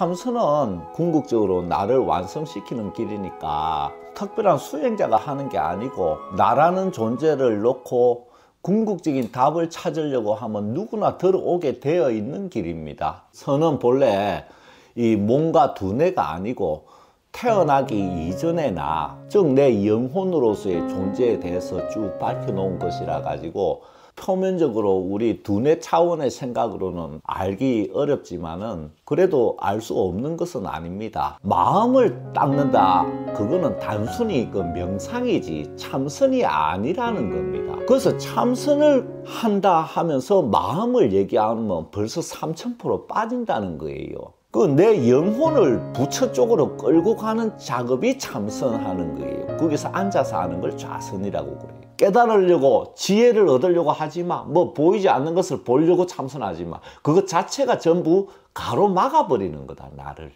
참선은 궁극적으로 나를 완성시키는 길이니까 특별한 수행자가 하는 게 아니고 나라는 존재를 놓고 궁극적인 답을 찾으려고 하면 누구나 들어오게 되어 있는 길입니다. 선은 본래 이 몸과 두뇌가 아니고 태어나기 이전의 나, 즉 내 영혼으로서의 존재에 대해서 쭉 밝혀놓은 것이라 가지고 표면적으로 우리 두뇌 차원의 생각으로는 알기 어렵지만은 그래도 알 수 없는 것은 아닙니다. 마음을 닦는다, 그거는 단순히 그 명상이지 참선이 아니라는 겁니다. 그래서 참선을 한다 하면서 마음을 얘기하면 벌써 3000% 빠진다는 거예요. 그 내 영혼을 부처 쪽으로 끌고 가는 작업이 참선하는 거예요. 거기서 앉아서 하는 걸 좌선이라고 그래요. 깨달으려고 지혜를 얻으려고 하지 마. 뭐 보이지 않는 것을 보려고 참선하지 마. 그것 자체가 전부 가로막아 버리는 거다, 나를.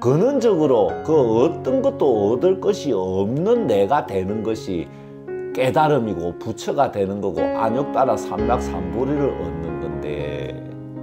근원적으로 그 어떤 것도 얻을 것이 없는 내가 되는 것이 깨달음이고 부처가 되는 거고 안욕따라 삼락삼보리를 얻는 건데,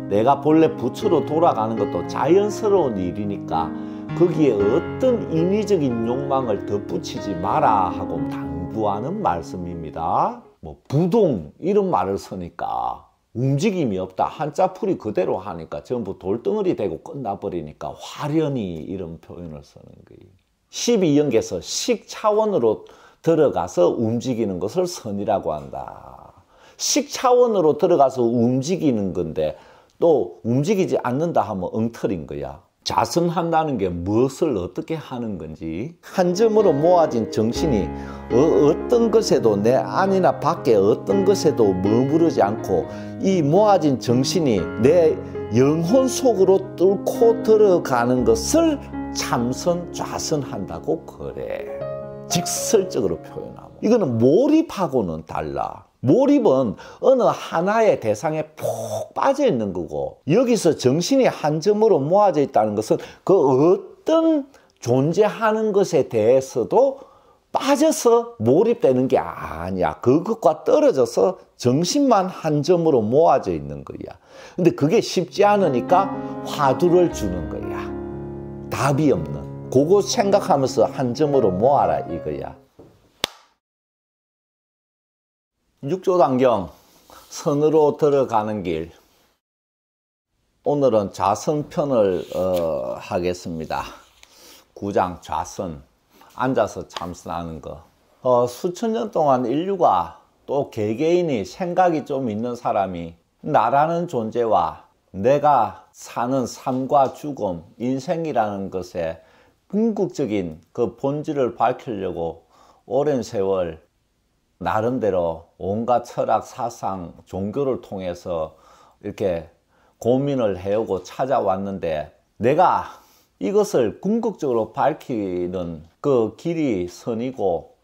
내가 본래 부처로 돌아가는 것도 자연스러운 일이니까 거기에 어떤 인위적인 욕망을 덧붙이지 마라 하고 당부하는 말씀입니다. 뭐 부동 이런 말을 쓰니까 움직임이 없다, 한자풀이 그대로 하니까 전부 돌덩어리 되고 끝나버리니까 화련이 이런 표현을 쓰는 거예요. 12연계에서 식 차원으로 들어가서 움직이는 것을 선이라고 한다. 식 차원으로 들어가서 움직이는 건데 또 움직이지 않는다 하면 엉터리인 거야. 자선한다는 게 무엇을 어떻게 하는 건지, 한 점으로 모아진 정신이 어떤 것에도 내 안이나 밖에 어떤 것에도 머무르지 않고 이 모아진 정신이 내 영혼 속으로 뚫고 들어가는 것을 참선, 좌선한다고 그래. 직설적으로 표현하면 이거는 몰입하고는 달라. 몰입은 어느 하나의 대상에 푹 빠져 있는 거고, 여기서 정신이 한 점으로 모아져 있다는 것은 그 어떤 존재하는 것에 대해서도 빠져서 몰입되는 게 아니야. 그것과 떨어져서 정신만 한 점으로 모아져 있는 거야. 근데 그게 쉽지 않으니까 화두를 주는 거야. 답이 없는 그거 생각하면서 한 점으로 모아라 이거야. 육조단경 선으로 들어가는 길, 오늘은 좌선편을 하겠습니다. 9장 좌선, 앉아서 참선하는 거. 수천 년 동안 인류가 또 개개인이 생각이 좀 있는 사람이 나라는 존재와 내가 사는 삶과 죽음, 인생이라는 것에 궁극적인 그 본질을 밝히려고 오랜 세월 나름대로 온갖 철학, 사상, 종교를 통해서 이렇게 고민을 해오고 찾아왔는데, 내가 이것을 궁극적으로 밝히는 그 길이 선이고,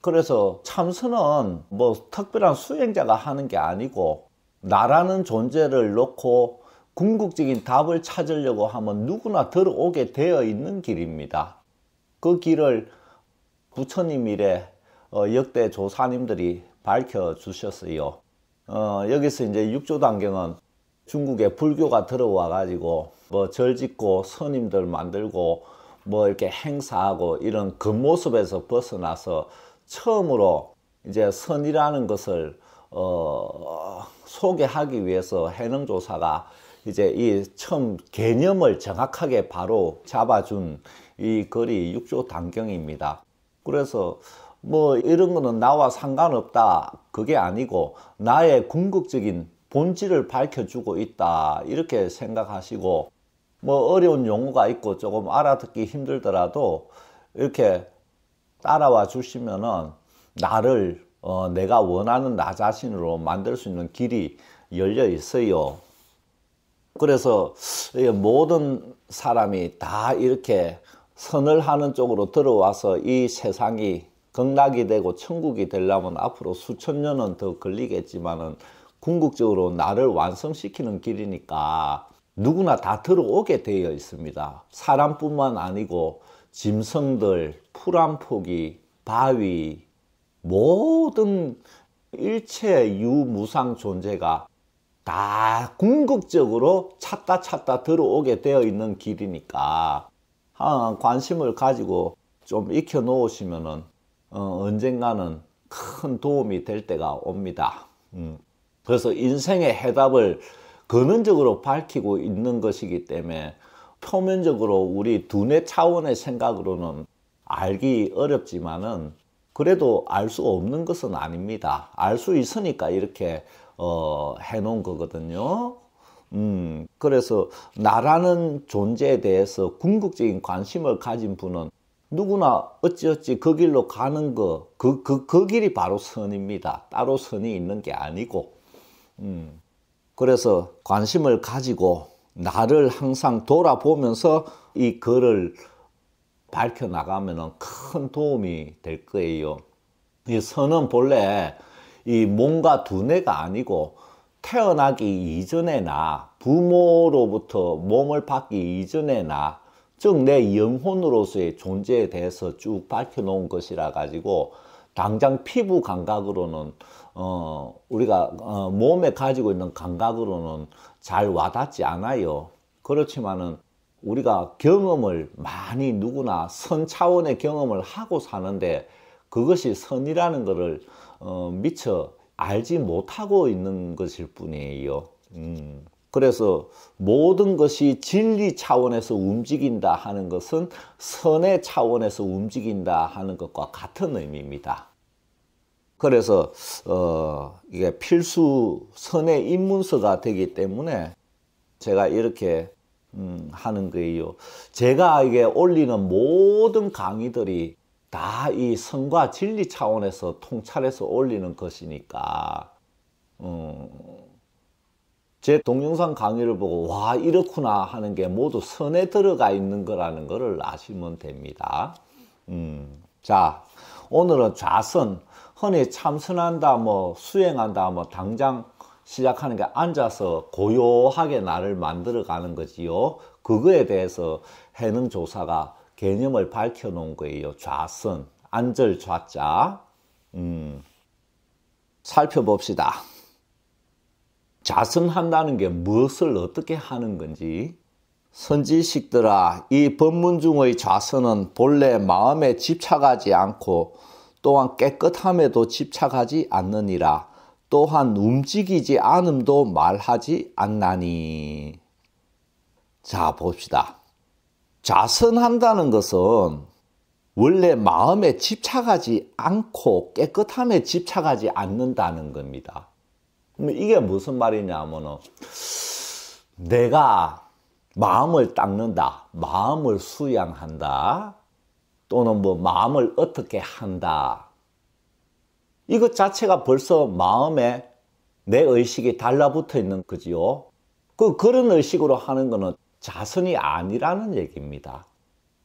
그래서 참선은 뭐 특별한 수행자가 하는 게 아니고 나라는 존재를 놓고 궁극적인 답을 찾으려고 하면 누구나 들어오게 되어 있는 길입니다. 그 길을 부처님 이래 역대 조사님들이 밝혀주셨어요. 여기서 이제 육조단경은 중국에 불교가 들어와가지고 뭐 절 짓고 스님들 만들고 뭐 이렇게 행사하고 이런 겉모습에서 벗어나서 처음으로 이제 선이라는 것을 소개하기 위해서 해능조사가 이제 이 처음 개념을 정확하게 바로 잡아준 이 글이 육조단경입니다. 그래서 뭐 이런 거는 나와 상관없다, 그게 아니고 나의 궁극적인 본질을 밝혀주고 있다 이렇게 생각하시고, 뭐 어려운 용어가 있고 조금 알아듣기 힘들더라도 이렇게 따라와 주시면은 나를 내가 원하는 나 자신으로 만들 수 있는 길이 열려 있어요. 그래서 모든 사람이 다 이렇게 선을 하는 쪽으로 들어와서 이 세상이 극락이 되고 천국이 되려면 앞으로 수천 년은 더 걸리겠지만은 궁극적으로 나를 완성시키는 길이니까 누구나 다 들어오게 되어 있습니다. 사람뿐만 아니고 짐승들, 풀한포기, 바위, 모든 일체 유무상 존재가 다 궁극적으로 찾다 들어오게 되어 있는 길이니까 관심을 가지고 좀 익혀 놓으시면은 언젠가는 큰 도움이 될 때가 옵니다. 그래서 인생의 해답을 근원적으로 밝히고 있는 것이기 때문에 표면적으로 우리 두뇌 차원의 생각으로는 알기 어렵지만은 그래도 알 수 없는 것은 아닙니다. 알 수 있으니까 이렇게 해놓은 거거든요. 그래서 나라는 존재에 대해서 궁극적인 관심을 가진 분은 누구나 어찌어찌 그 길로 가는 거, 그 길이 바로 선입니다. 따로 선이 있는 게 아니고. 그래서 관심을 가지고 나를 항상 돌아보면서 이 글을 밝혀나가면 큰 도움이 될 거예요. 이 선은 본래 이 몸과 두뇌가 아니고 태어나기 이전의 나, 부모로부터 몸을 받기 이전의 나, 즉 내 영혼으로서의 존재에 대해서 쭉 밝혀놓은 것이라 가지고 당장 피부 감각으로는 우리가 몸에 가지고 있는 감각으로는 잘 와닿지 않아요. 그렇지만은 우리가 경험을 많이 누구나 선 차원의 경험을 하고 사는데 그것이 선이라는 것을 미처 알지 못하고 있는 것일 뿐이에요. 그래서 모든 것이 진리 차원에서 움직인다 하는 것은 선의 차원에서 움직인다 하는 것과 같은 의미입니다. 그래서 이게 필수 선의 입문서가 되기 때문에 제가 이렇게 하는 거예요. 제가 이게 올리는 모든 강의들이 다 이 선과 진리 차원에서 통찰해서 올리는 것이니까 제 동영상 강의를 보고 와 이렇구나 하는 게 모두 선에 들어가 있는 거라는 것을 아시면 됩니다. 자, 오늘은 좌선, 흔히 참선한다, 뭐 수행한다, 뭐 당장 시작하는 게 앉아서 고요하게 나를 만들어가는 거지요. 그거에 대해서 해능조사가 개념을 밝혀놓은 거예요. 좌선, 안절 좌자. 살펴봅시다. 좌선한다는 게 무엇을 어떻게 하는 건지. 선지식들아, 이 법문 중의 좌선은 본래 마음에 집착하지 않고 또한 깨끗함에도 집착하지 않느니라. 또한 움직이지 않음도 말하지 않나니. 자, 봅시다. 좌선한다는 것은 원래 마음에 집착하지 않고 깨끗함에 집착하지 않는다는 겁니다. 이게 무슨 말이냐 하면 내가 마음을 닦는다, 마음을 수양한다, 또는 뭐 마음을 어떻게 한다. 이것 자체가 벌써 마음에 내 의식이 달라붙어 있는 거지요. 그런 의식으로 하는 거는 자선이 아니라는 얘기입니다.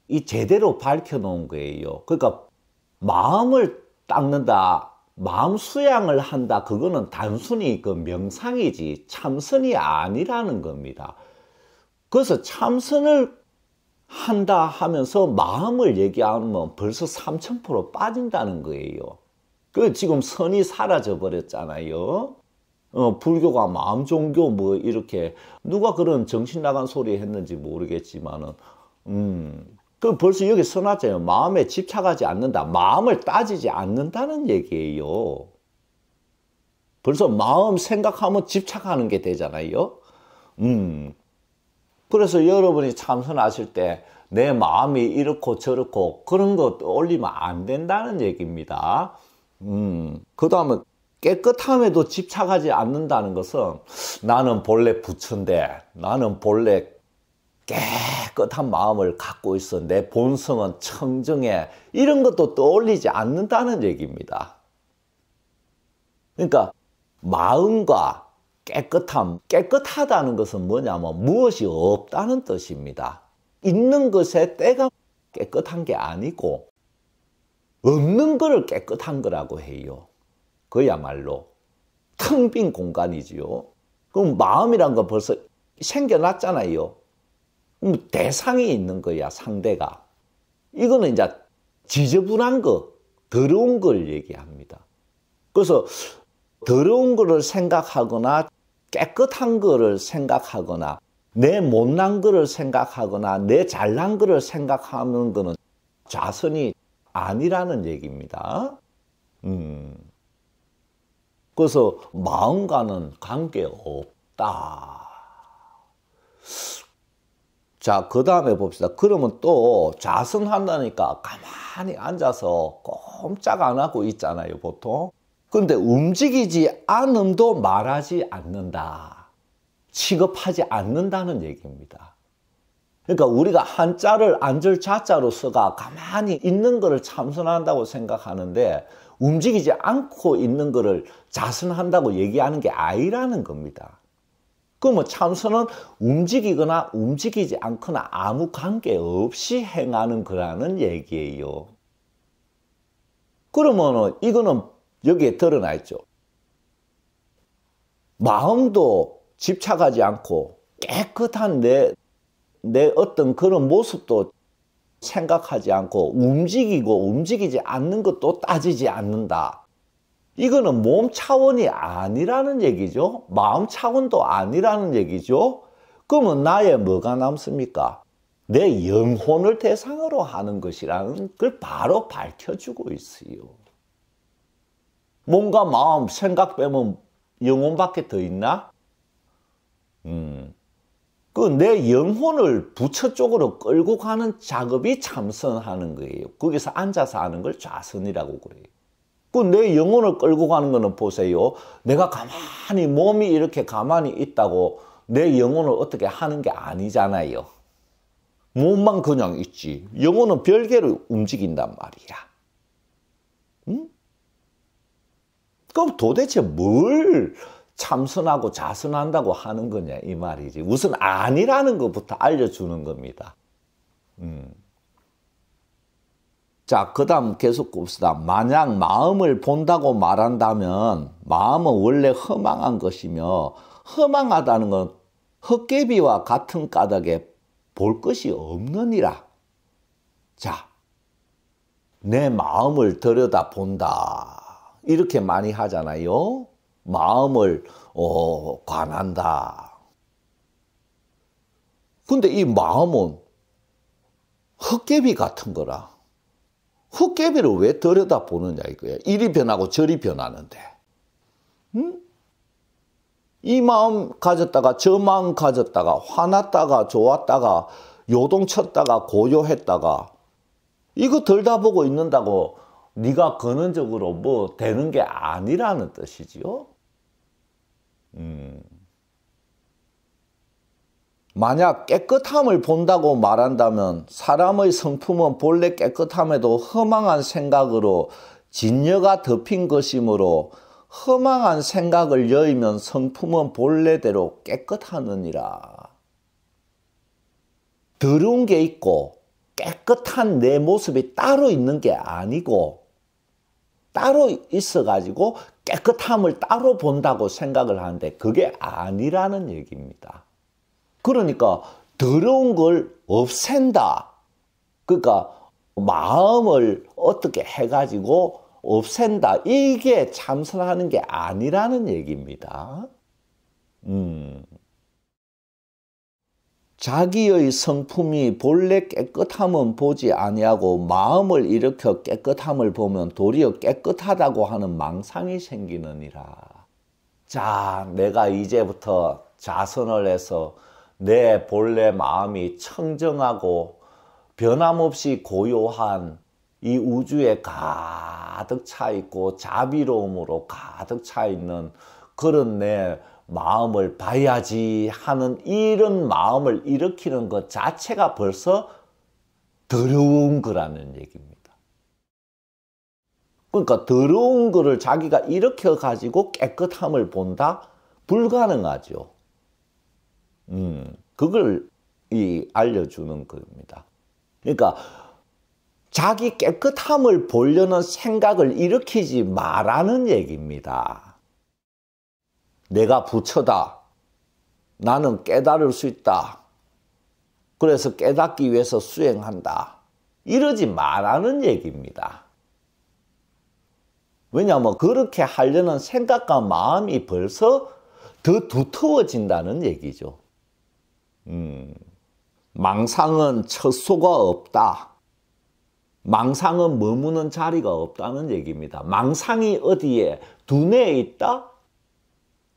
이 제대로 밝혀놓은 거예요. 그러니까 마음을 닦는다, 마음 수양을 한다, 그거는 단순히 그 명상이지 참선이 아니라는 겁니다. 그래서 참선을 한다 하면서 마음을 얘기하면 벌써 3000% 빠진다는 거예요. 그 지금 선이 사라져 버렸잖아요. 불교가 마음 종교 뭐 이렇게 누가 그런 정신 나간 소리 했는지 모르겠지만은 그 벌써 여기 써놨잖아요. 마음에 집착하지 않는다, 마음을 따지지 않는다는 얘기예요. 벌써 마음 생각하면 집착하는 게 되잖아요. 그래서 여러분이 참선하실 때 내 마음이 이렇고 저렇고 그런 거 올리면 안 된다는 얘기입니다. 그 다음에 깨끗함에도 집착하지 않는다는 것은 나는 본래 부처인데 나는 본래 깨끗한 마음을 갖고 있어, 내 본성은 청정해, 이런 것도 떠올리지 않는다는 얘기입니다. 그러니까 마음과 깨끗함, 깨끗하다는 것은 뭐냐면 무엇이 없다는 뜻입니다. 있는 것에 때가 깨끗한 게 아니고 없는 거를 깨끗한 거라고 해요. 그야말로 텅 빈 공간이지요. 그럼 마음이란 건 벌써 생겨났잖아요. 그럼 대상이 있는 거야, 상대가. 이거는 이제 지저분한 거, 더러운 걸 얘기합니다. 그래서 더러운 거를 생각하거나 깨끗한 거를 생각하거나 내 못난 거를 생각하거나 내 잘난 거를 생각하는 거는 자선이 아니라는 얘기입니다. 그래서 마음과는 관계없다. 자, 그 다음에 봅시다. 그러면 또 자선한다니까 가만히 앉아서 꼼짝 안 하고 있잖아요, 보통. 근데 움직이지 않음도 말하지 않는다. 취급하지 않는다는 얘기입니다. 그러니까 우리가 한자를 앉을 자자로 써가 가만히 있는 거를 참선한다고 생각하는데 움직이지 않고 있는 거를 자선한다고 얘기하는 게 아니라는 겁니다. 그러면 참선은 움직이거나 움직이지 않거나 아무 관계없이 행하는 거라는 얘기예요. 그러면 이거는 여기에 드러나 있죠. 마음도 집착하지 않고 깨끗한 내 어떤 그런 모습도 생각하지 않고 움직이고 움직이지 않는 것도 따지지 않는다. 이거는 몸 차원이 아니라는 얘기죠. 마음 차원도 아니라는 얘기죠. 그러면 나의 뭐가 남습니까? 내 영혼을 대상으로 하는 것이라는 걸 바로 밝혀주고 있어요. 몸과 마음, 생각 빼면 영혼밖에 더 있나? 그 내 영혼을 부처 쪽으로 끌고 가는 작업이 참선하는 거예요. 거기서 앉아서 하는 걸 좌선이라고 그래요. 그 내 영혼을 끌고 가는 거는 보세요. 내가 가만히 몸이 이렇게 가만히 있다고 내 영혼을 어떻게 하는 게 아니잖아요. 몸만 그냥 있지. 영혼은 별개로 움직인단 말이야. 응? 그럼 도대체 뭘 참선하고 자선한다고 하는 거냐 이 말이지. 우선 아니라는 것부터 알려주는 겁니다. 자, 그 다음 계속 봅시다. 만약 마음을 본다고 말한다면 마음은 원래 허망한 것이며 허망하다는 건 헛개비와 같은 까닭에 볼 것이 없느니라. 자, 내 마음을 들여다본다. 이렇게 많이 하잖아요. 마음을 관한다. 근데 이 마음은 헛개비 같은 거라. 헛개비를 왜 들여다보느냐 이거야. 이리 변하고 저리 변하는데. 응? 이 마음 가졌다가 저 마음 가졌다가 화났다가 좋았다가 요동쳤다가 고요했다가 이거 들여다보고 있는다고 네가 근원적으로 뭐 되는 게 아니라는 뜻이지요. 만약 깨끗함을 본다고 말한다면 사람의 성품은 본래 깨끗함에도 허망한 생각으로 진여가 덮인 것이므로 허망한 생각을 여의면 성품은 본래대로 깨끗하느니라. 더러운 게 있고 깨끗한 내 모습이 따로 있는 게 아니고 따로 있어가지고 깨끗함을 따로 본다고 생각을 하는데 그게 아니라는 얘기입니다. 그러니까 더러운 걸 없앤다. 그러니까 마음을 어떻게 해가지고 없앤다. 이게 참선하는 게 아니라는 얘기입니다. 자기의 성품이 본래 깨끗함은 보지 아니하고 마음을 일으켜 깨끗함을 보면 도리어 깨끗하다고 하는 망상이 생기느니라. 자, 내가 이제부터 자선을 해서 내 본래 마음이 청정하고 변함없이 고요한 이 우주에 가득 차 있고 자비로움으로 가득 차 있는 그런 내 마음을 봐야지 하는 이런 마음을 일으키는 것 자체가 벌써 더러운 거라는 얘기입니다. 그러니까 더러운 거를 자기가 일으켜가지고 깨끗함을 본다? 불가능하죠. 그걸 알려주는 겁니다. 그러니까 자기 깨끗함을 보려는 생각을 일으키지 말라는 얘기입니다. 내가 부처다. 나는 깨달을 수 있다. 그래서 깨닫기 위해서 수행한다. 이러지 말라는 얘기입니다. 왜냐하면 그렇게 하려는 생각과 마음이 벌써 더 두터워진다는 얘기죠. 망상은 처소가 없다. 망상은 머무는 자리가 없다는 얘기입니다. 망상이 어디에? 두뇌에 있다?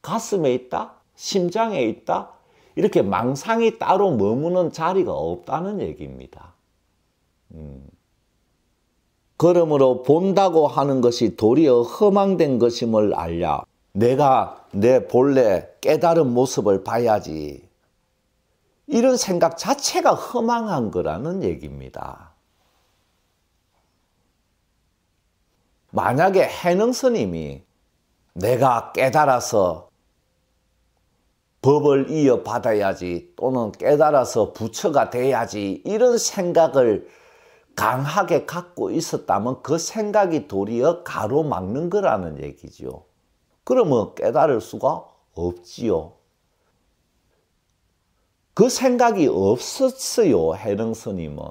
가슴에 있다? 심장에 있다? 이렇게 망상이 따로 머무는 자리가 없다는 얘기입니다. 그러므로 본다고 하는 것이 도리어 허망된 것임을 알랴. 내가 내 본래 깨달은 모습을 봐야지. 이런 생각 자체가 허망한 거라는 얘기입니다. 만약에 해능스님이 내가 깨달아서 법을 이어받아야지 또는 깨달아서 부처가 돼야지 이런 생각을 강하게 갖고 있었다면 그 생각이 도리어 가로막는 거라는 얘기죠. 그러면 깨달을 수가 없지요. 그 생각이 없었어요, 해능스님은.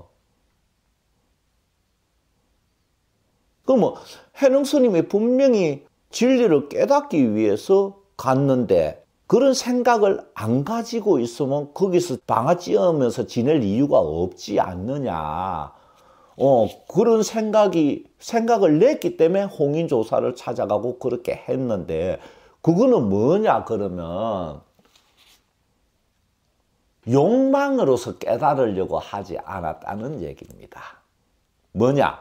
그러면 해능스님이 분명히 진리를 깨닫기 위해서 갔는데 그런 생각을 안 가지고 있으면 거기서 방아찧으면서 지낼 이유가 없지 않느냐. 그런 생각을 냈기 때문에 홍인조사를 찾아가고 그렇게 했는데 그거는 뭐냐 그러면 욕망으로서 깨달으려고 하지 않았다는 얘기입니다. 뭐냐?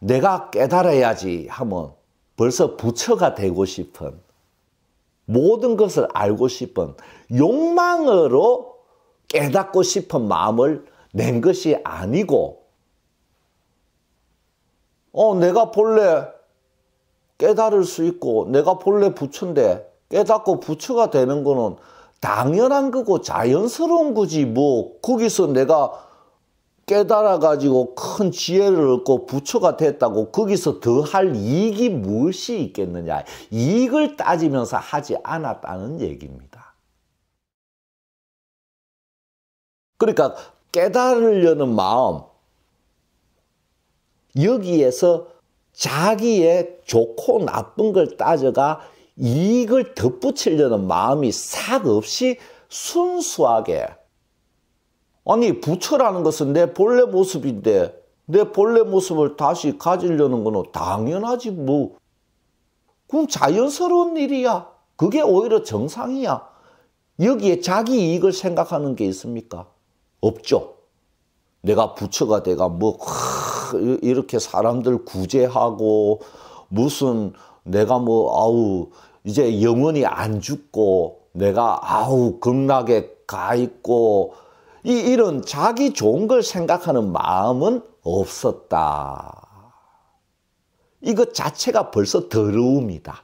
내가 깨달아야지 하면 벌써 부처가 되고 싶은, 모든 것을 알고 싶은, 욕망으로 깨닫고 싶은 마음을 낸 것이 아니고 내가 본래 깨달을 수 있고 내가 본래 부처인데 깨닫고 부처가 되는 거는 당연한 거고 자연스러운 거지 뭐 거기서 내가 깨달아가지고 큰 지혜를 얻고 부처가 됐다고 거기서 더 할 이익이 무엇이 있겠느냐. 이익을 따지면서 하지 않았다는 얘기입니다. 그러니까 깨달으려는 마음, 여기에서 자기의 좋고 나쁜 걸 따져가 이익을 덧붙이려는 마음이 싹 없이 순수하게, 아니 부처라는 것은 내 본래 모습인데 내 본래 모습을 다시 가지려는 거는 당연하지 뭐. 그럼 자연스러운 일이야. 그게 오히려 정상이야. 여기에 자기 이익을 생각하는 게 있습니까? 없죠. 내가 부처가 돼가 뭐 이렇게 사람들 구제하고 무슨 내가 뭐 아우 이제 영원히 안 죽고 내가 아우 극락에 가 있고 이런 자기 좋은 걸 생각하는 마음은 없었다. 이것 자체가 벌써 더러움이다.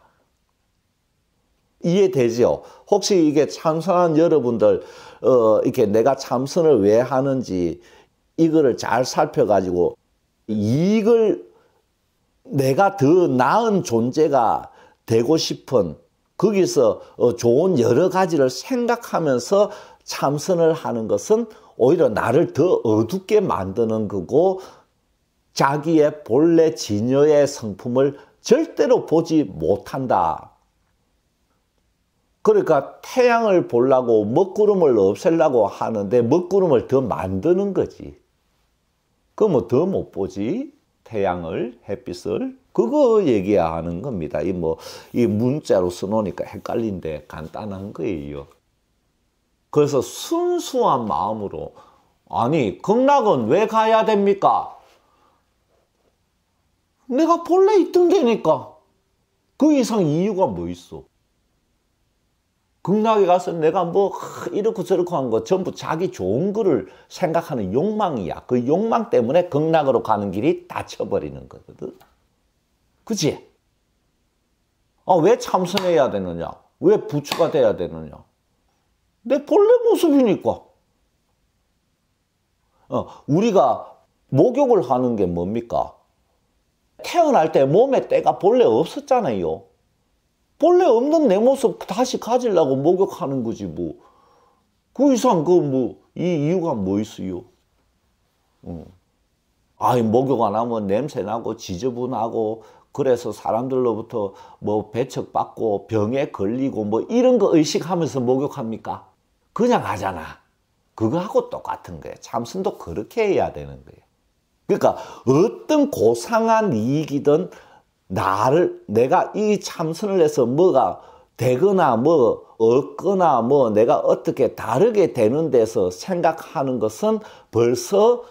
이해되죠? 혹시 이게 참선한 여러분들 이렇게 내가 참선을 왜 하는지 이거를 잘 살펴가지고 이익을 내가 더 나은 존재가 되고 싶은 거기서 좋은 여러 가지를 생각하면서 참선을 하는 것은 오히려 나를 더 어둡게 만드는 거고 자기의 본래 진여의 성품을 절대로 보지 못한다. 그러니까 태양을 보려고 먹구름을 없애려고 하는데 먹구름을 더 만드는 거지. 그러면 더 못 보지 태양을, 햇빛을. 그거 얘기하는 겁니다. 이 문자로 써놓으니까 헷갈린데 간단한 거예요. 그래서 순수한 마음으로 아니 극락은 왜 가야 됩니까? 내가 본래 있던 데니까 그 이상 이유가 뭐 있어? 극락에 가서 내가 뭐 이렇고 저렇고 한 거 전부 자기 좋은 거를 생각하는 욕망이야. 그 욕망 때문에 극락으로 가는 길이 닫혀버리는 거거든. 그치? 왜 참선해야 되느냐? 왜 부처가 돼야 되느냐? 내 본래 모습이니까. 우리가 목욕을 하는 게 뭡니까? 태어날 때 몸에 때가 본래 없었잖아요. 본래 없는 내 모습 다시 가지려고 목욕하는 거지 뭐. 그 이상 이 이유가 뭐 있어요? 목욕 안 하면 냄새 나고 지저분하고 그래서 사람들로부터 뭐 배척받고 병에 걸리고 뭐 이런 거 의식하면서 목욕합니까? 그냥 하잖아. 그거하고 똑같은 거예요. 참선도 그렇게 해야 되는 거예요. 그러니까 어떤 고상한 이익이든 내가 이 참선을 해서 뭐가 되거나 뭐 얻거나 뭐 내가 어떻게 다르게 되는 데서 생각하는 것은 벌써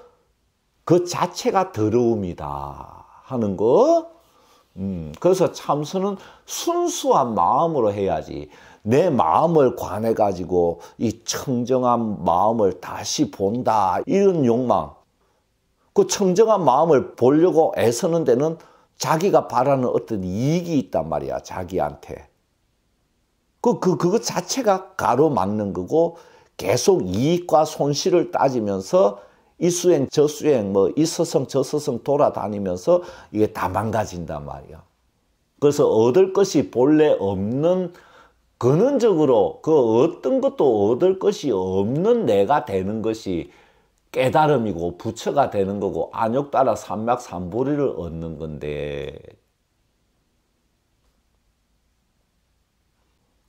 그 자체가 더러움이다 하는 거. 그래서 참선은 순수한 마음으로 해야지, 내 마음을 관해 가지고 이 청정한 마음을 다시 본다 이런 욕망, 그 청정한 마음을 보려고 애쓰는 데는 자기가 바라는 어떤 이익이 있단 말이야, 자기한테. 그거 자체가 가로막는 거고, 계속 이익과 손실을 따지면서 이 수행 저 수행 뭐 이 서성 저 서성 돌아다니면서 이게 다 망가진단 말이야. 그래서 얻을 것이 본래 없는, 근원적으로 그 어떤 것도 얻을 것이 없는 내가 되는 것이 깨달음이고 부처가 되는 거고, 안욕 따라 삼맥 삼보리를 얻는 건데,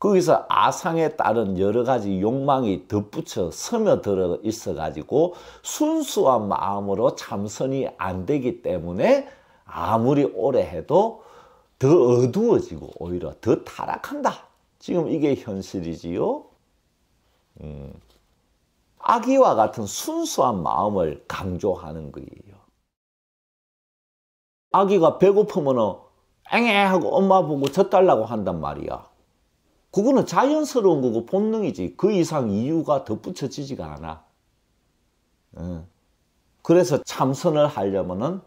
거기서 아상에 따른 여러 가지 욕망이 덧붙여 스며들어 있어가지고 순수한 마음으로 참선이 안 되기 때문에 아무리 오래 해도 더 어두워지고 오히려 더 타락한다. 지금 이게 현실이지요. 악의와 같은 순수한 마음을 강조하는 거예요. 아기가 배고프면 앵애 하고 엄마 보고 젖달라고 한단 말이야. 그거는 자연스러운 거고 본능이지, 그 이상 이유가 덧붙여지지가 않아. 그래서 참선을 하려면은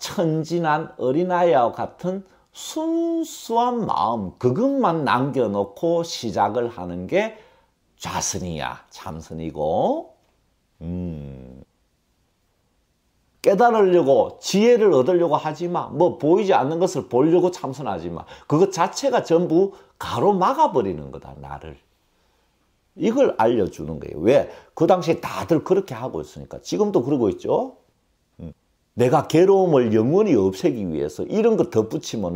천진한 어린아이와 같은 순수한 마음, 그것만 남겨놓고 시작을 하는 게 좌선이야, 참선이고. 깨달으려고, 지혜를 얻으려고 하지 마. 뭐 보이지 않는 것을 보려고 참선하지 마. 그것 자체가 전부 가로막아버리는 거다, 나를. 이걸 알려주는 거예요. 왜? 그 당시에 다들 그렇게 하고 있으니까. 지금도 그러고 있죠. 내가 괴로움을 영원히 없애기 위해서 이런 거 덧붙이면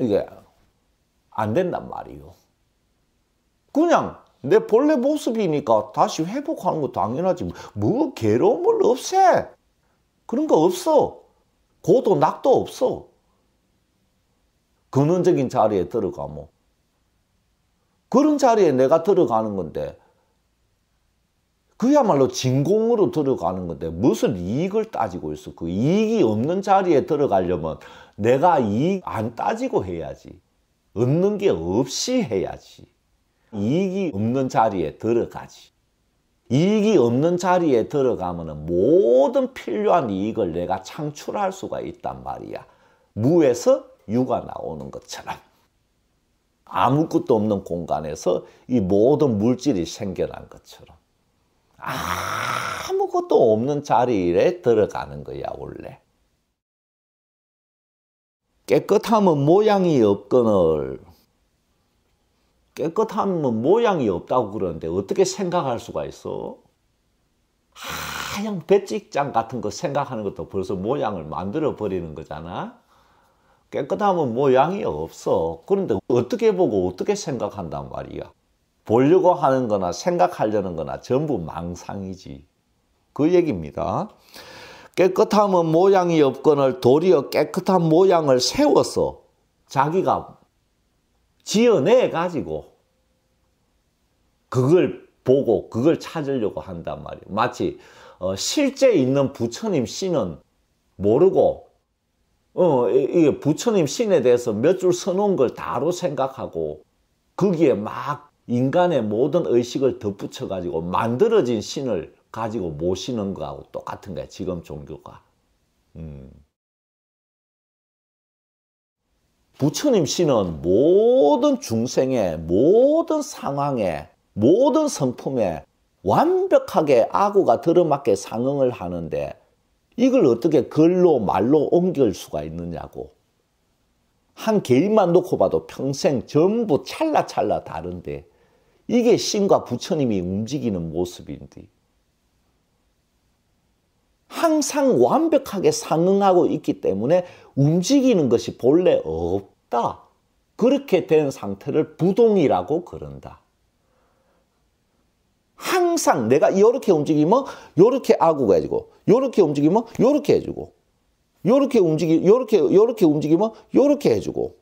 이게 안 된단 말이에요. 그냥 내 본래 모습이니까 다시 회복하는 거 당연하지. 뭐 괴로움을 없애. 그런 거 없어. 고도 낙도 없어. 근원적인 자리에 들어가면. 그런 자리에 내가 들어가는 건데, 그야말로 진공으로 들어가는 건데 무슨 이익을 따지고 있어. 그 이익이 없는 자리에 들어가려면 내가 이익 안 따지고 해야지. 얻는 게 없이 해야지. 이익이 없는 자리에 들어가지. 이익이 없는 자리에 들어가면 모든 필요한 이익을 내가 창출할 수가 있단 말이야. 무에서 유가 나오는 것처럼. 아무것도 없는 공간에서 이 모든 물질이 생겨난 것처럼. 아무것도 없는 자리에 들어가는 거야, 원래. 깨끗함은 모양이 없거늘. 깨끗하면 모양이 없다고 그러는데 어떻게 생각할 수가 있어? 하얀 배지장 같은 거 생각하는 것도 벌써 모양을 만들어 버리는 거잖아. 깨끗하면 모양이 없어. 그런데 어떻게 보고 어떻게 생각한단 말이야. 보려고 하는 거나 생각하려는 거나 전부 망상이지. 그 얘기입니다. 깨끗하면 모양이 없거늘 도리어 깨끗한 모양을 세워서 자기가 지어내 가지고 그걸 보고 그걸 찾으려고 한단 말이에요. 마치 실제 있는 부처님 신은 모르고 이게 부처님 신에 대해서 몇 줄 써놓은 걸 다로 생각하고 거기에 막 인간의 모든 의식을 덧붙여 가지고 만들어진 신을 가지고 모시는 거하고 똑같은 거야, 지금 종교가. 부처님 신은 모든 중생의 모든 상황에 모든 성품에 완벽하게 악어가 들어맞게 상응을 하는데 이걸 어떻게 글로 말로 옮길 수가 있느냐고. 한 개인만 놓고 봐도 평생 전부 찰나찰나 다른데 이게 신과 부처님이 움직이는 모습인데. 항상 완벽하게 상응하고 있기 때문에 움직이는 것이 본래 없다. 그렇게 된 상태를 부동이라고 그런다. 항상 내가 이렇게 움직이면 이렇게 아구가 해주고, 이렇게 움직이면 이렇게 해주고, 이렇게 움직이면 이렇게 해주고,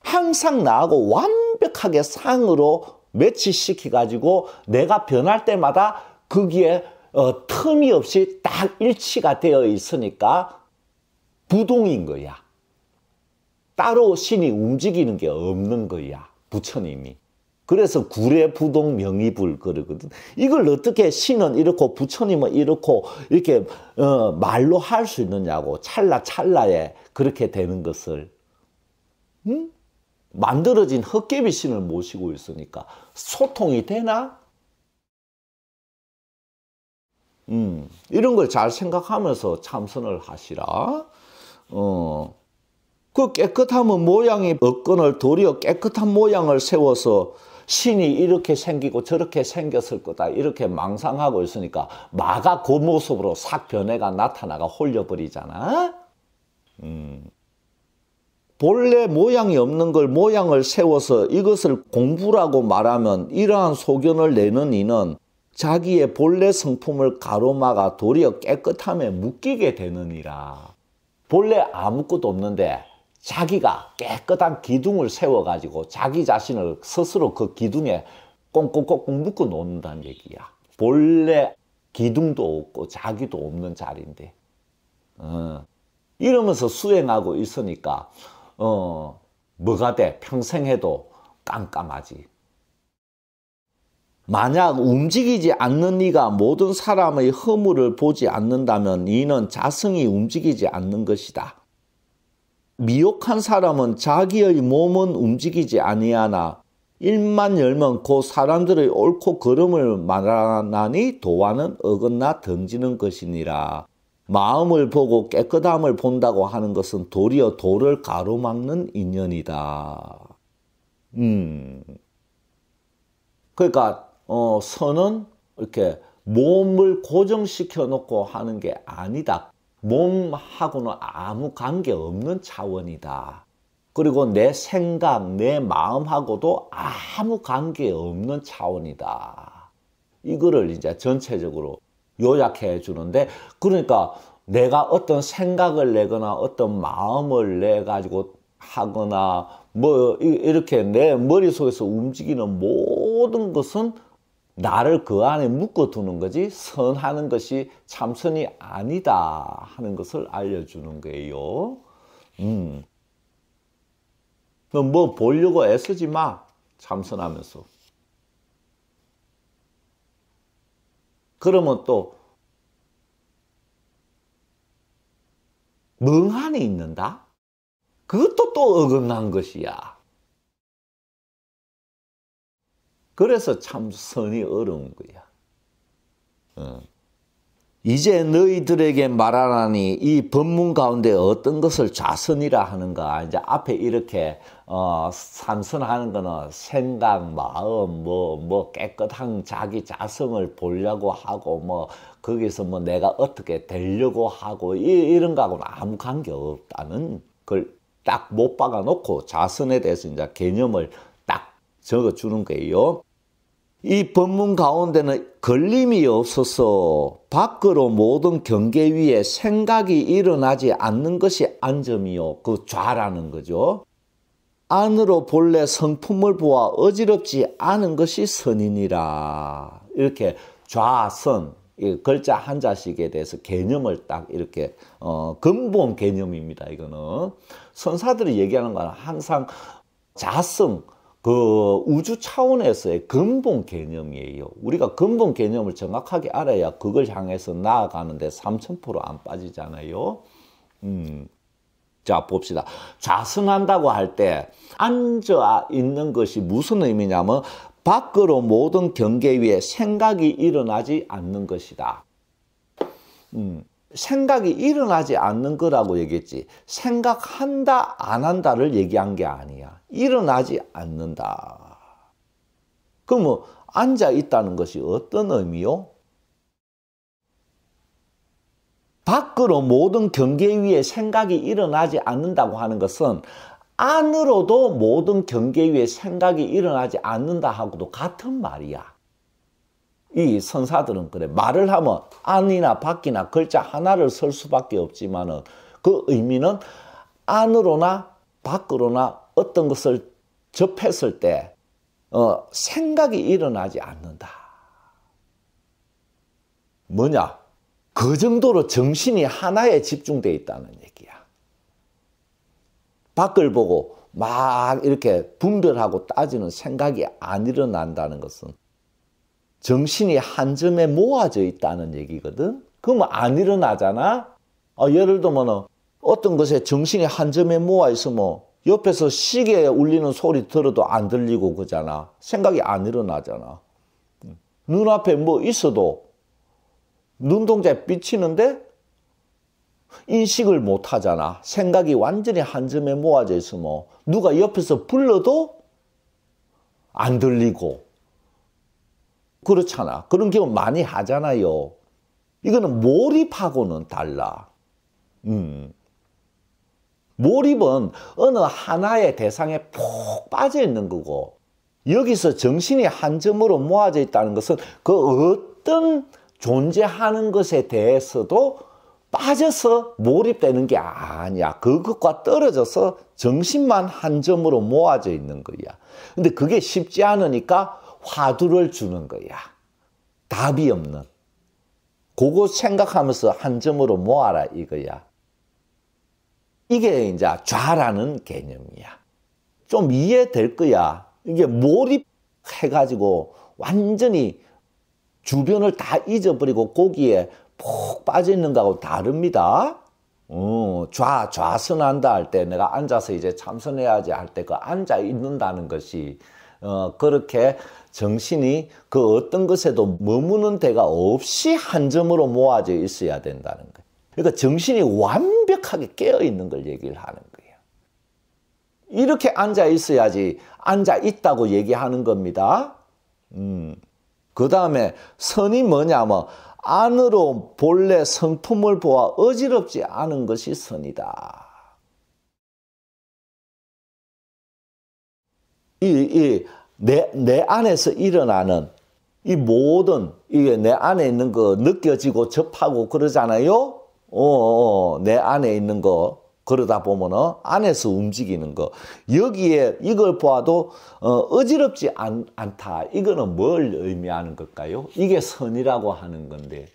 항상 나하고 완벽하게 상으로 매치시켜 가지고 내가 변할 때마다 거기에 틈이 없이 딱 일치가 되어 있으니까 부동인 거야. 따로 신이 움직이는 게 없는 거야, 부처님이. 그래서 구례부동 명의불 그러거든. 이걸 어떻게 신은 이렇고 부처님은 이렇고 이렇게 말로 할 수 있느냐고. 찰나찰나에 그렇게 되는 것을 만들어진 헛개비 신을 모시고 있으니까 소통이 되나? 이런 걸 잘 생각하면서 참선을 하시라. 그 깨끗함은 모양이 없건을 도리어 깨끗한 모양을 세워서 신이 이렇게 생기고 저렇게 생겼을 거다 이렇게 망상하고 있으니까 마가 그 모습으로 싹 변해가 나타나가 홀려버리잖아. 본래 모양이 없는 걸 모양을 세워서 이것을 공부라고 말하면 이러한 소견을 내는 이는 자기의 본래 성품을 가로막아 도리어 깨끗함에 묶이게 되느니라. 본래 아무것도 없는데 자기가 깨끗한 기둥을 세워가지고 자기 자신을 스스로 그 기둥에 꽁꽁꽁 묶어 놓는다는 얘기야. 본래 기둥도 없고 자기도 없는 자리인데 이러면서 수행하고 있으니까 뭐가 돼? 평생 해도 깜깜하지. 만약 움직이지 않는 이가 모든 사람의 허물을 보지 않는다면 이는 자성이 움직이지 않는 것이다. 미혹한 사람은 자기의 몸은 움직이지 아니하나 입만 열면 그 사람들의 옳고 그름을 말하나니 도와는 어긋나 던지는 것이니라. 마음을 보고 깨끗함을 본다고 하는 것은 도리어 도를 가로막는 인연이다. 그러니까 선은 이렇게 몸을 고정시켜 놓고 하는 게 아니다. 몸하고는 아무 관계없는 차원이다. 그리고 내 생각, 내 마음하고도 아무 관계없는 차원이다. 이거를 이제 전체적으로 요약해 주는데, 그러니까 내가 어떤 생각을 내거나 어떤 마음을 내 가지고 하거나 뭐 이렇게 내 머릿속에서 움직이는 모든 것은 나를 그 안에 묶어두는 거지 선하는 것이 참선이 아니다 하는 것을 알려주는 거예요. 뭐 보려고 애쓰지 마, 참선하면서. 그러면 또 멍하니 있는다? 그것도 또 어긋난 것이야. 그래서 참 선이 어려운 거야. 이제 너희들에게 말하라니 이 법문 가운데 어떤 것을 좌선이라 하는가. 이제 앞에 이렇게 삼선하는 거는 생각, 마음, 뭐 깨끗한 자기 자성을 보려고 하고 뭐 거기서 뭐 내가 어떻게 되려고 하고 이런 거하고는 아무 관계 없다는 걸 딱 못 박아 놓고 좌선에 대해서 이제 개념을 딱 적어 주는 거예요. 이 법문 가운데는 걸림이 없어서 밖으로 모든 경계 위에 생각이 일어나지 않는 것이 안점이요. 그 좌라는 거죠. 안으로 본래 성품을 보아 어지럽지 않은 것이 선이니라. 이렇게 좌선, 글자 한자씩에 대해서 개념을 딱 이렇게 근본 개념입니다. 이거는 선사들이 얘기하는 건 항상 자성, 그 우주 차원에서의 근본 개념이에요. 우리가 근본 개념을 정확하게 알아야 그걸 향해서 나아가는데 3000% 안 빠지잖아요. 자, 봅시다. 좌선한다고 할 때 앉아 있는 것이 무슨 의미냐면 밖으로 모든 경계 위에 생각이 일어나지 않는 것이다. 생각이 일어나지 않는 거라고 얘기했지. 생각한다, 안 한다를 얘기한 게 아니야. 일어나지 않는다. 그러면 앉아 있다는 것이 어떤 의미요? 밖으로 모든 경계 위에 생각이 일어나지 않는다고 하는 것은 안으로도 모든 경계 위에 생각이 일어나지 않는다 하고도 같은 말이야. 이 선사들은 그래. 말을 하면 안이나 밖이나 글자 하나를 쓸 수밖에 없지만 그 의미는 안으로나 밖으로나 어떤 것을 접했을 때 생각이 일어나지 않는다. 뭐냐? 그 정도로 정신이 하나에 집중되어 있다는 얘기야. 밖을 보고 막 이렇게 분별하고 따지는 생각이 안 일어난다는 것은 정신이 한 점에 모아져 있다는 얘기거든. 그러면 안 일어나잖아. 예를 들면 어떤 것에 정신이 한 점에 모아 있으면 옆에서 시계 울리는 소리 들어도 안 들리고 그러잖아. 생각이 안 일어나잖아. 눈앞에 뭐 있어도 눈동자에 비치는데 인식을 못 하잖아. 생각이 완전히 한 점에 모아져 있으면 누가 옆에서 불러도 안 들리고 그렇잖아. 그런 경우 많이 하잖아요. 이거는 몰입하고는 달라. 몰입은 어느 하나의 대상에 푹 빠져 있는 거고, 여기서 정신이 한 점으로 모아져 있다는 것은 그 어떤 존재하는 것에 대해서도 빠져서 몰입되는 게 아니야. 그것과 떨어져서 정신만 한 점으로 모아져 있는 거야. 근데 그게 쉽지 않으니까 화두를 주는 거야. 답이 없는. 그거 생각하면서 한 점으로 모아라 이거야. 이게 이제 좌라는 개념이야. 좀 이해될 거야. 이게 몰입해가지고 완전히 주변을 다 잊어버리고 거기에 푹 빠져있는 거하고 다릅니다. 좌선한다 할 때 내가 앉아서 이제 참선해야지 할 때 그 앉아있는다는 것이 그렇게 정신이 그 어떤 것에도 머무는 데가 없이 한 점으로 모아져 있어야 된다는 거예요. 그러니까 정신이 완벽하게 깨어있는 걸 얘기를 하는 거예요. 이렇게 앉아있어야지 앉아있다고 얘기하는 겁니다. 그 다음에 선이 뭐냐면 안으로 본래 성품을 보아 어지럽지 않은 것이 선이다. 내 안에서 일어나는 이 모든 이게 내 안에 있는 거 느껴지고 접하고 그러잖아요. 내 안에 있는 거 그러다 보면은 안에서 움직이는 거 여기에 이걸 보아도 어지럽지 않다. 이거는 뭘 의미하는 걸까요? 이게 선이라고 하는 건데.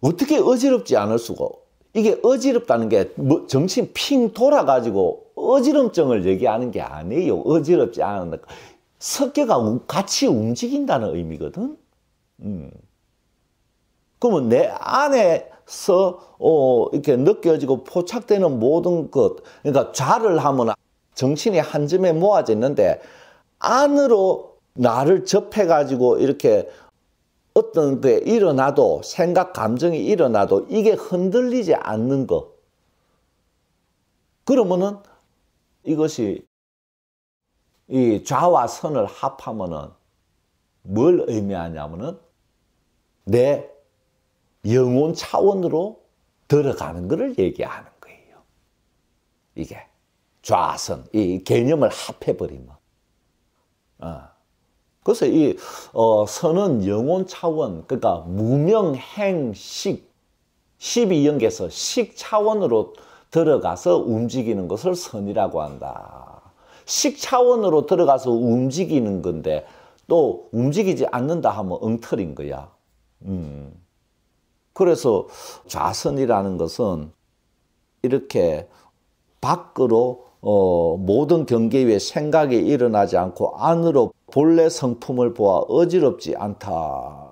어떻게 어지럽지 않을 수가? 이게 어지럽다는 게 뭐 정신 핑 돌아가지고 어지럼증을 얘기하는 게 아니에요. 어지럽지 않은 거. 석계가 같이 움직인다는 의미거든. 그러면 내 안에서 이렇게 느껴지고 포착되는 모든 것, 그러니까 좌를 하면 정신이 한 점에 모아져 있는데 안으로 나를 접해가지고 이렇게 어떤 게 일어나도 생각, 감정이 일어나도 이게 흔들리지 않는 것. 그러면은 이것이 이 좌와 선을 합하면은 뭘 의미하냐면은 내 영혼 차원으로 들어가는 것을 얘기하는 거예요. 이게 좌선, 이 개념을 합해버리면. 그래서 이 선은 영혼 차원, 그러니까 무명행식, 12연계에서 식 차원으로 들어가서 움직이는 것을 선이라고 한다. 식 차원으로 들어가서 움직이는 건데 또 움직이지 않는다 하면 엉터리인 거야. 그래서 좌선이라는 것은 이렇게 밖으로 모든 경계 위에 생각이 일어나지 않고 안으로 본래 성품을 보아 어지럽지 않다.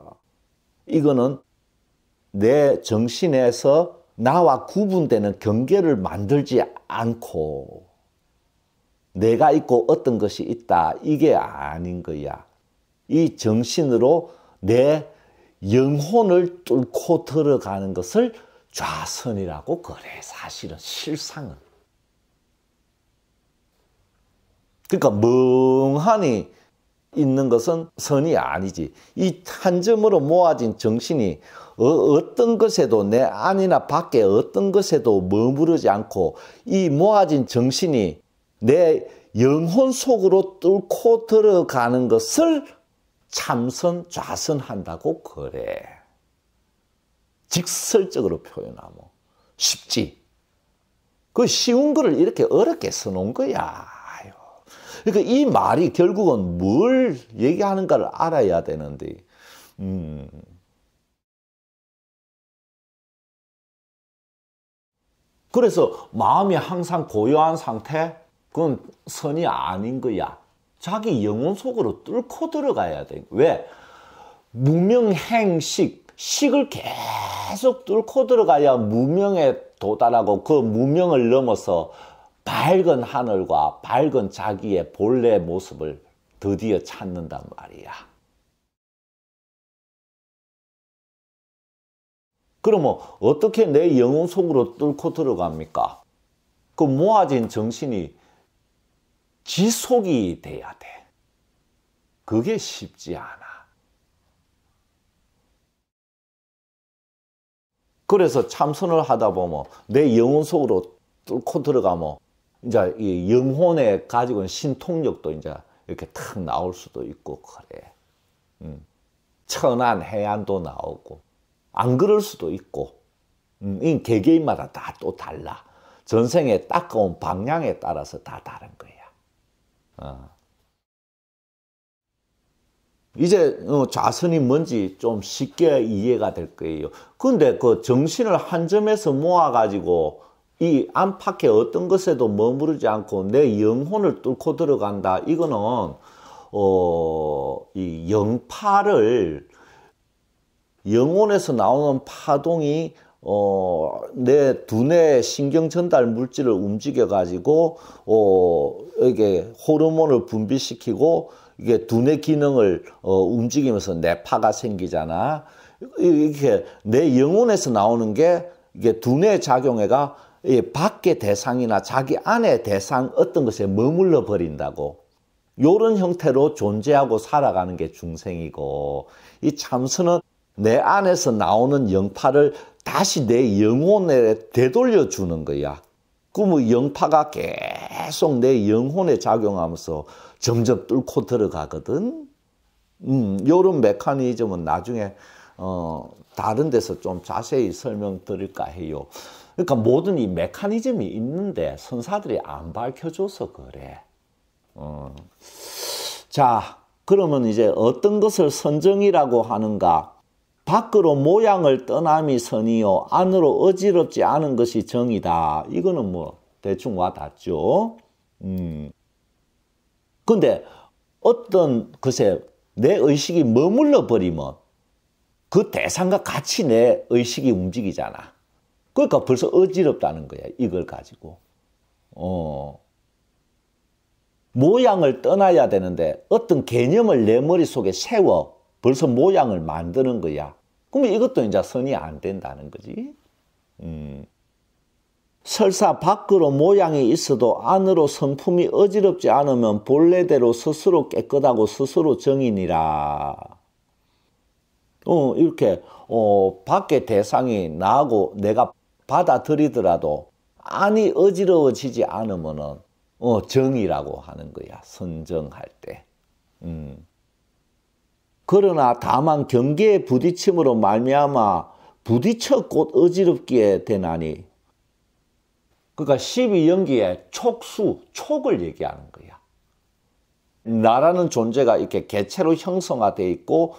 이거는 내 정신에서 나와 구분되는 경계를 만들지 않고 내가 있고 어떤 것이 있다. 이게 아닌 거야. 이 정신으로 내 영혼을 뚫고 들어가는 것을 좌선이라고 그래. 사실은 실상은. 그러니까 멍하니 있는 것은 선이 아니지. 이 한 점으로 모아진 정신이 어떤 것에도 내 안이나 밖에 어떤 것에도 머무르지 않고 이 모아진 정신이 내 영혼 속으로 뚫고 들어가는 것을 참선, 좌선한다고 그래. 직설적으로 표현하면 쉽지. 그 쉬운 거를 이렇게 어렵게 써놓은 거야. 그러니까 이 말이 결국은 뭘 얘기하는가를 알아야 되는데. 그래서 마음이 항상 고요한 상태? 그건 선이 아닌 거야. 자기 영혼 속으로 뚫고 들어가야 돼. 왜? 무명행식, 식을 계속 뚫고 들어가야 무명에 도달하고 그 무명을 넘어서 밝은 하늘과 밝은 자기의 본래 모습을 드디어 찾는단 말이야. 그러면 어떻게 내 영혼 속으로 뚫고 들어갑니까? 그 모아진 정신이 지속이 돼야 돼. 그게 쉽지 않아. 그래서 참선을 하다 보면 내 영혼 속으로 뚫고 들어가면 이제 이 영혼에 가지고 있는 신통력도 이제 이렇게 탁 나올 수도 있고 그래. 천안 해안도 나오고 안 그럴 수도 있고. 이 개개인마다 다 또 달라. 전생에 닦아온 방향에 따라서 다 다른 거야. 이제 좌선이 뭔지 좀 쉽게 이해가 될 거예요. 근데 그 정신을 한 점에서 모아가지고 이 안팎의 어떤 것에도 머무르지 않고 내 영혼을 뚫고 들어간다. 이거는 이 영파를 영혼에서 나오는 파동이 내 두뇌 신경 전달 물질을 움직여 가지고 이게 호르몬을 분비시키고 이게 두뇌 기능을 움직이면서 뇌파가 생기잖아. 이렇게 내 영혼에서 나오는 게 이게 두뇌 작용해가 밖의 대상이나 자기 안의 대상 어떤 것에 머물러 버린다고. 요런 형태로 존재하고 살아가는 게 중생이고, 이 참선은 내 안에서 나오는 영파를 다시 내 영혼에 되돌려 주는 거야. 그러면 영파가 계속 내 영혼에 작용하면서 점점 뚫고 들어가거든. 요런 메커니즘은 나중에 다른 데서 좀 자세히 설명드릴까 해요. 그러니까 모든 이 메커니즘이 있는데 선사들이 안 밝혀줘서 그래. 자, 그러면 이제 어떤 것을 선정이라고 하는가? 밖으로 모양을 떠남이 선이요, 안으로 어지럽지 않은 것이 정이다. 이거는 뭐 대충 와닿죠. 근데 어떤 것에 내 의식이 머물러 버리면 그 대상과 같이 내 의식이 움직이잖아. 그러니까 벌써 어지럽다는 거야, 이걸 가지고. 모양을 떠나야 되는데 어떤 개념을 내 머릿속에 세워 벌써 모양을 만드는 거야. 그러면 이것도 이제 선이 안 된다는 거지. 설사 밖으로 모양이 있어도 안으로 성품이 어지럽지 않으면 본래대로 스스로 깨끗하고 스스로 정이니라. 이렇게 밖의 대상이 나하고 내가 받아들이더라도 안이 어지러워지지 않으면은 정이라고 하는 거야, 선정할 때. 그러나 다만 경계에 부딪힘으로 말미암아 부딪혀 곧 어지럽게 되나니. 그러니까 12연기의 촉수, 촉을 얘기하는 거야. 나라는 존재가 이렇게 개체로 형성화되어 있고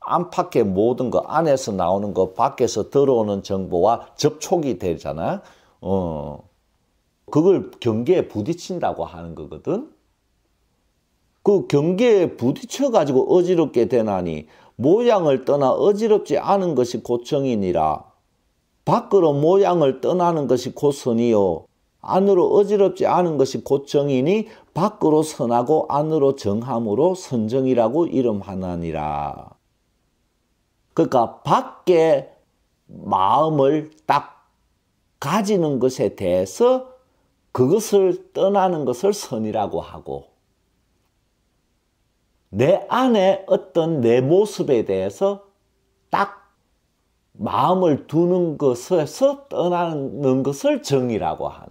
안팎의 모든 거, 안에서 나오는 거, 밖에서 들어오는 정보와 접촉이 되잖아. 그걸 경계에 부딪힌다고 하는 거거든. 그 경계에 부딪혀가지고 어지럽게 되나니 모양을 떠나 어지럽지 않은 것이 곧 정이니라. 밖으로 모양을 떠나는 것이 곧 선이요, 안으로 어지럽지 않은 것이 곧 정이니 밖으로 선하고 안으로 정함으로 선정이라고 이름하나니라. 그러니까 밖에 마음을 딱 가지는 것에 대해서 그것을 떠나는 것을 선이라고 하고, 내 안에 어떤 내 모습에 대해서 딱 마음을 두는 것에서 떠나는 것을 정의라고 하는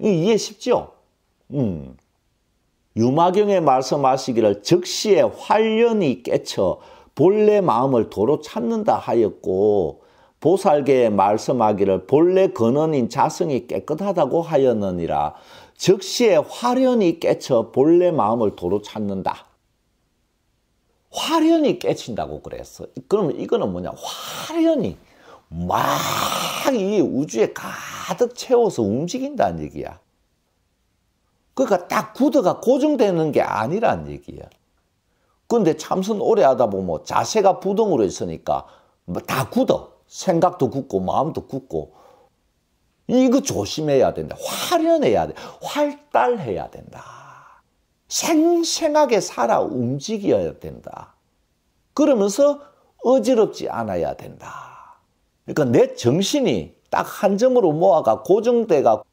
거예요. 이해 쉽죠? 유마경에 말씀하시기를 즉시에 활련이 깨쳐 본래 마음을 도로 찾는다 하였고 보살계에 말씀하기를 본래 근원인 자성이 깨끗하다고 하였느니라. 즉시에 화련이 깨쳐 본래 마음을 도로 찾는다. 화련이 깨친다고 그랬어. 그러면 이거는 뭐냐? 화련이 막 이 우주에 가득 채워서 움직인다는 얘기야. 그러니까 딱 구도가 고정되는 게 아니란 얘기야. 근데 참선 오래 하다 보면 자세가 부동으로 있으니까 다 굳어. 생각도 굳고 마음도 굳고. 이거 조심해야 된다. 화련해야 돼. 활달해야 된다. 생생하게 살아 움직여야 된다. 그러면서 어지럽지 않아야 된다. 그러니까 내 정신이 딱 한 점으로 모아가 고정돼가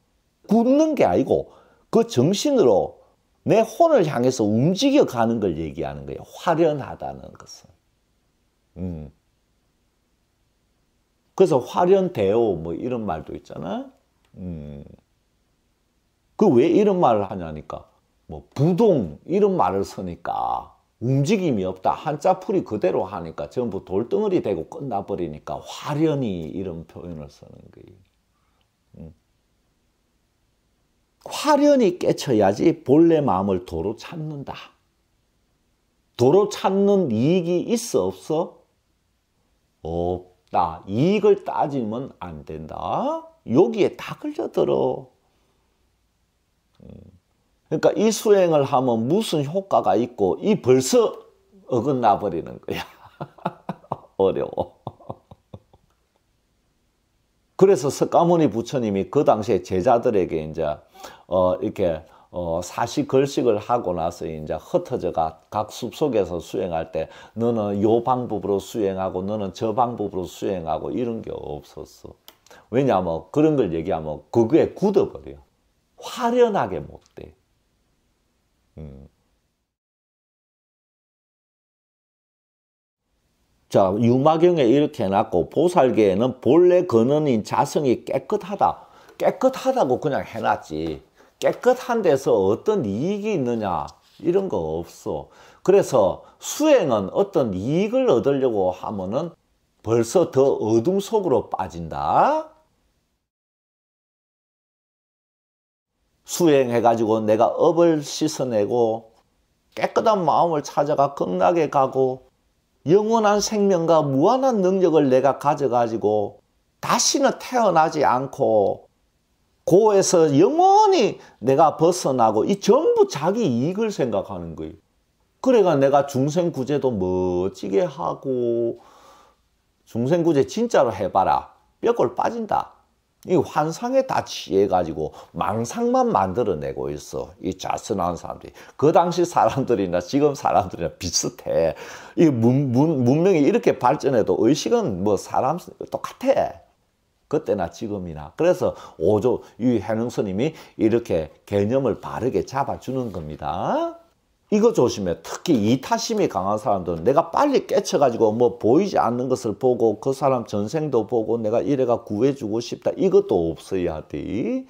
굳는 게 아니고 그 정신으로 내 혼을 향해서 움직여가는 걸 얘기하는 거예요. 화련하다는 것은. 그래서 화련대오 뭐 이런 말도 있잖아. 그 왜 이런 말을 하냐니까 뭐 부동 이런 말을 쓰니까 움직임이 없다. 한자풀이 그대로 하니까 전부 돌덩어리 되고 끝나버리니까 화련이 이런 표현을 쓰는 거예요. 화련이 깨쳐야지 본래 마음을 도로 찾는다. 도로 찾는 이익이 있어 없어? 없다. 이익을 따지면 안 된다. 여기에 다 걸려들어. 그러니까 이 수행을 하면 무슨 효과가 있고 이 벌써 어긋나 버리는 거야. 어려워. 그래서 석가모니 부처님이 그 당시에 제자들에게 이제 사시걸식을 하고 나서 이제 흩어져가 각 숲속에서 수행할 때 너는 요 방법으로 수행하고 너는 저 방법으로 수행하고 이런 게 없었어. 왜냐하면 그런 걸 얘기하면 그게 굳어버려. 화련하게 못 돼. 자, 유마경에 이렇게 해놨고 보살계에는 본래 근원인 자성이 깨끗하다. 깨끗하다고 그냥 해놨지. 깨끗한 데서 어떤 이익이 있느냐 이런 거 없어. 그래서 수행은 어떤 이익을 얻으려고 하면은 벌써 더 어둠 속으로 빠진다. 수행해가지고 내가 업을 씻어내고 깨끗한 마음을 찾아가 극락에 가고 영원한 생명과 무한한 능력을 내가 가져가지고 다시는 태어나지 않고 고에서 영원히 내가 벗어나고 이 전부 자기 이익을 생각하는 거예요. 그래가 내가 중생구제도 멋지게 하고 중생구제 진짜로 해봐라. 뼈골 빠진다. 이 환상에 다 취해가지고 망상만 만들어내고 있어. 이 자선한 사람들이. 그 당시 사람들이나 지금 사람들이나 비슷해. 이 문명이 이렇게 발전해도 의식은 뭐 사람 똑같아. 그때나 지금이나. 그래서 오조, 이 해능 스님이 이렇게 개념을 바르게 잡아주는 겁니다. 이거 조심해. 특히 이타심이 강한 사람들은 내가 빨리 깨쳐가지고 뭐 보이지 않는 것을 보고 그 사람 전생도 보고 내가 이래가 구해주고 싶다. 이것도 없어야 돼.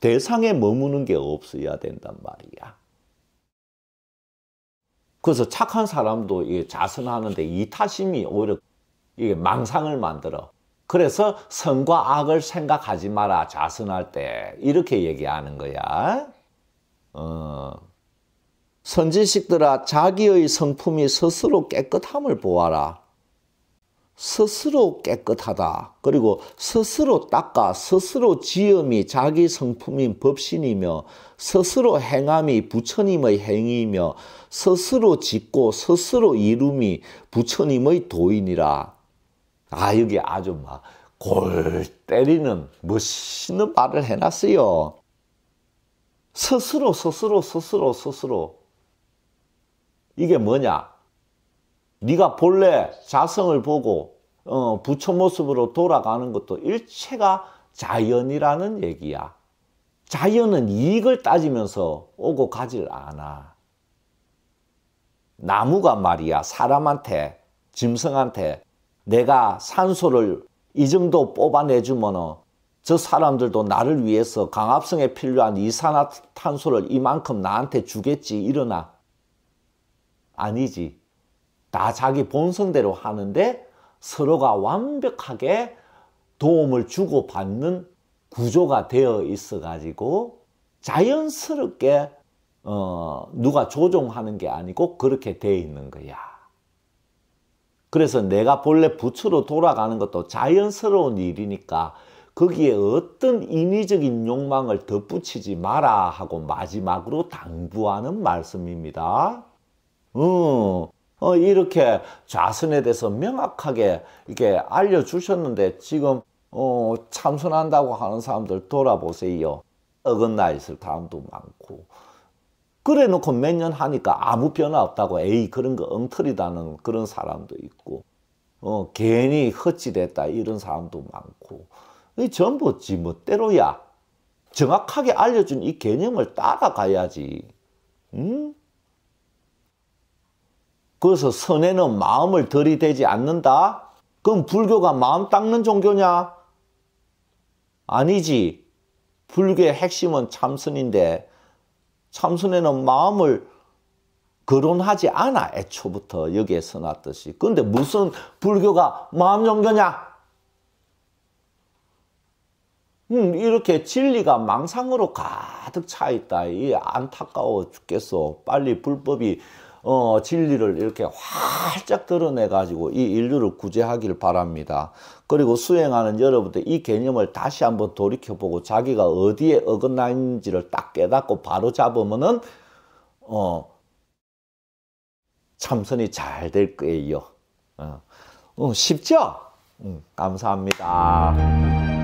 대상에 머무는 게 없어야 된단 말이야. 그래서 착한 사람도 이게 자선하는데 이타심이 오히려 이게 망상을 만들어. 그래서 선과 악을 생각하지 마라. 자선할 때. 이렇게 얘기하는 거야. 선지식들아 자기의 성품이 스스로 깨끗함을 보아라. 스스로 깨끗하다. 그리고 스스로 닦아 스스로 지음이 자기 성품인 법신이며 스스로 행함이 부처님의 행위이며 스스로 짓고 스스로 이룸이 부처님의 도인이라. 아 여기 아주 막 골 때리는 멋있는 말을 해놨어요. 스스로. 이게 뭐냐? 네가 본래 자성을 보고 부처 모습으로 돌아가는 것도 일체가 자연이라는 얘기야. 자연은 이익을 따지면서 오고 가질 않아. 나무가 말이야 사람한테, 짐승한테 내가 산소를 이 정도 뽑아내주면 저 사람들도 나를 위해서 광합성에 필요한 이산화탄소를 이만큼 나한테 주겠지. 일어나. 아니지. 다 자기 본성대로 하는데 서로가 완벽하게 도움을 주고받는 구조가 되어 있어가지고 자연스럽게 누가 조종하는 게 아니고 그렇게 돼 있는 거야. 그래서 내가 본래 부처로 돌아가는 것도 자연스러운 일이니까 거기에 어떤 인위적인 욕망을 덧붙이지 마라 하고 마지막으로 당부하는 말씀입니다. 이렇게 자선에 대해서 명확하게 이렇게 알려주셨는데 지금 참선한다고 하는 사람들 돌아보세요. 어긋나 있을 사람도 많고. 그래 놓고 몇 년 하니까 아무 변화 없다고 에이 그런 거 엉터리다는 그런 사람도 있고 괜히 헛짓했다 이런 사람도 많고 전부 지 멋대로야. 정확하게 알려준 이 개념을 따라가야지. 응? 그래서 선에는 마음을 들이대지 않는다? 그럼 불교가 마음 닦는 종교냐? 아니지. 불교의 핵심은 참선인데 참선에는 마음을 거론하지 않아. 애초부터 여기에 써놨듯이. 근데 무슨 불교가 마음 종교냐? 이렇게 진리가 망상으로 가득 차있다. 이 안타까워 죽겠어. 빨리 불법이 진리를 이렇게 활짝 드러내가지고 이 인류를 구제하길 바랍니다. 그리고 수행하는 여러분들 이 개념을 다시 한번 돌이켜보고 자기가 어디에 어긋나 있는지를 딱 깨닫고 바로 잡으면은 참선이 잘 될 거예요. 쉽죠? 감사합니다.